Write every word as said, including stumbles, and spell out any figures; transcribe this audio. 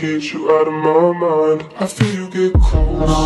Get you out of my mind. I feel you get close.